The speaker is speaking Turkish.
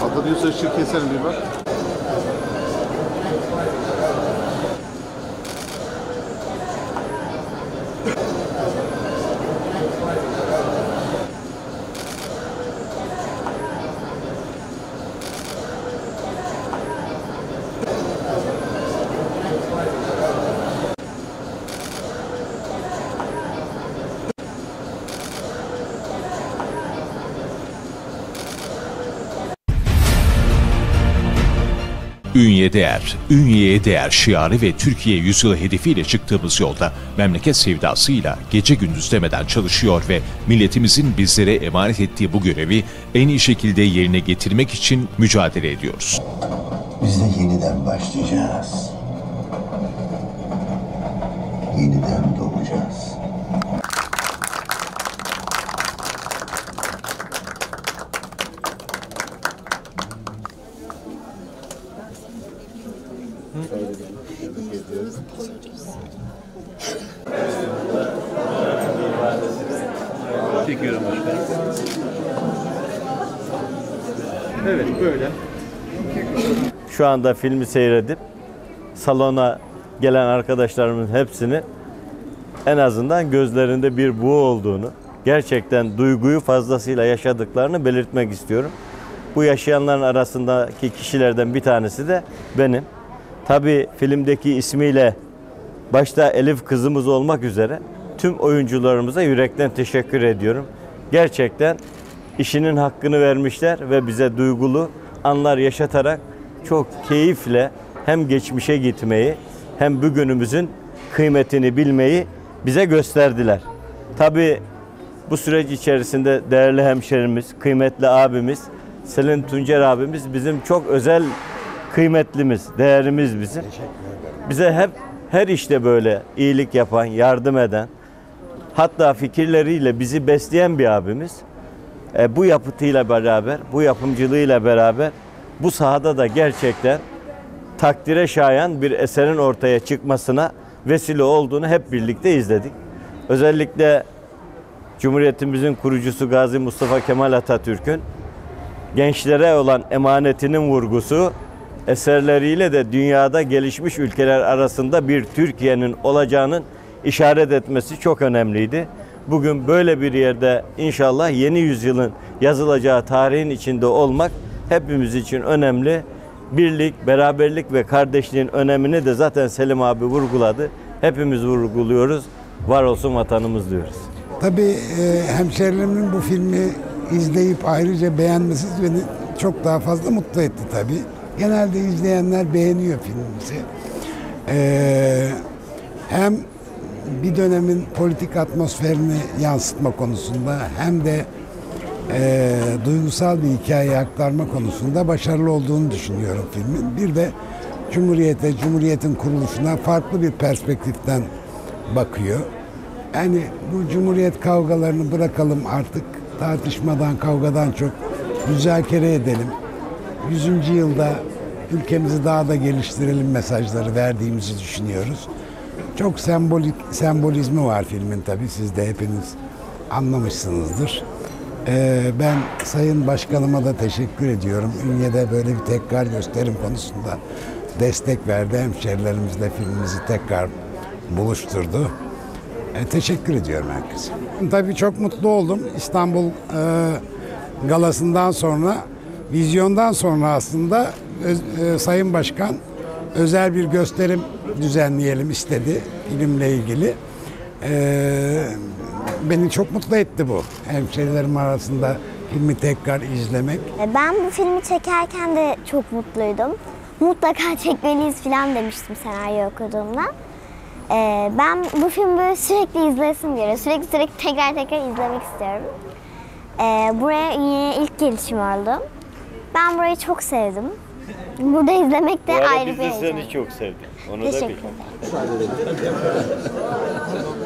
Hatta diyorsa şir keselim bir bak. Ünye'ye değer, Ünye'ye değer şiarı ve Türkiye Yüzyılı hedefiyle çıktığımız yolda memleket sevdasıyla gece gündüz demeden çalışıyor ve milletimizin bizlere emanet ettiği bu görevi en iyi şekilde yerine getirmek için mücadele ediyoruz. Biz de yeniden başlayacağız. Yeniden doğacağız. Çekiyorum başkanım. Evet, böyle. Şu anda filmi seyredip salona gelen arkadaşlarımızın hepsini en azından gözlerinde bir buğu olduğunu, gerçekten duyguyu fazlasıyla yaşadıklarını belirtmek istiyorum. Bu yaşayanların arasındaki kişilerden bir tanesi de benim. Tabii filmdeki ismiyle başta Elif kızımız olmak üzere tüm oyuncularımıza yürekten teşekkür ediyorum. Gerçekten işinin hakkını vermişler ve bize duygulu anlar yaşatarak çok keyifle hem geçmişe gitmeyi hem bugünümüzün kıymetini bilmeyi bize gösterdiler. Tabii bu süreç içerisinde değerli hemşerimiz, kıymetli abimiz, Selim Tuncer abimiz bizim çok özel kıymetlimiz, değerimiz bizim. Bize hep her işte böyle iyilik yapan, yardım eden, hatta fikirleriyle bizi besleyen bir abimiz. Bu yapıtıyla beraber, bu yapımcılığıyla beraber bu sahada da gerçekten takdire şayan bir eserin ortaya çıkmasına vesile olduğunu hep birlikte izledik. Özellikle Cumhuriyetimizin kurucusu Gazi Mustafa Kemal Atatürk'ün gençlere olan emanetinin vurgusu eserleriyle de dünyada gelişmiş ülkeler arasında bir Türkiye'nin olacağının işaret etmesi çok önemliydi. Bugün böyle bir yerde inşallah yeni yüzyılın yazılacağı tarihin içinde olmak hepimiz için önemli. Birlik, beraberlik ve kardeşliğin önemini de zaten Selim abi vurguladı. Hepimiz vurguluyoruz. Var olsun vatanımız diyoruz. Tabii hemşerilerimin bu filmi izleyip ayrıca beğenmesi beni çok daha fazla mutlu etti tabii. Genelde izleyenler beğeniyor filmimizi. Hem bir dönemin politik atmosferini yansıtma konusunda hem de duygusal bir hikaye aktarma konusunda başarılı olduğunu düşünüyorum filmin. Bir de Cumhuriyet'e, Cumhuriyet'in kuruluşuna farklı bir perspektiften bakıyor. Yani bu Cumhuriyet kavgalarını bırakalım artık, tartışmadan, kavgadan çok müzakere edelim. 100. yılda ülkemizi daha da geliştirelim mesajları verdiğimizi düşünüyoruz. Çok sembolizmi var filmin tabii. Siz de hepiniz anlamışsınızdır. Ben Sayın Başkanıma da teşekkür ediyorum. Ünye'de böyle bir tekrar gösterim konusunda destek verdi. Hemşerilerimizle filmimizi tekrar buluşturdu. Teşekkür ediyorum herkese. Tabii çok mutlu oldum. İstanbul galasından sonra, vizyondan sonra aslında Sayın Başkan özel bir gösterim düzenleyelim istedi filmle ilgili. Beni çok mutlu etti bu. Hemşerilerim arasında filmi tekrar izlemek. Ben bu filmi çekerken de çok mutluydum. Mutlaka çekmeliyiz falan demiştim senaryo okuduğumda. Ben bu filmi böyle sürekli izlesim geliyor. Sürekli tekrar izlemek istiyorum. Buraya ilk gelişim oldu. Ben burayı çok sevdim. Burada izlemek de ayrı bir heyecan. Biz de seni çok sevdik. Onu da bil.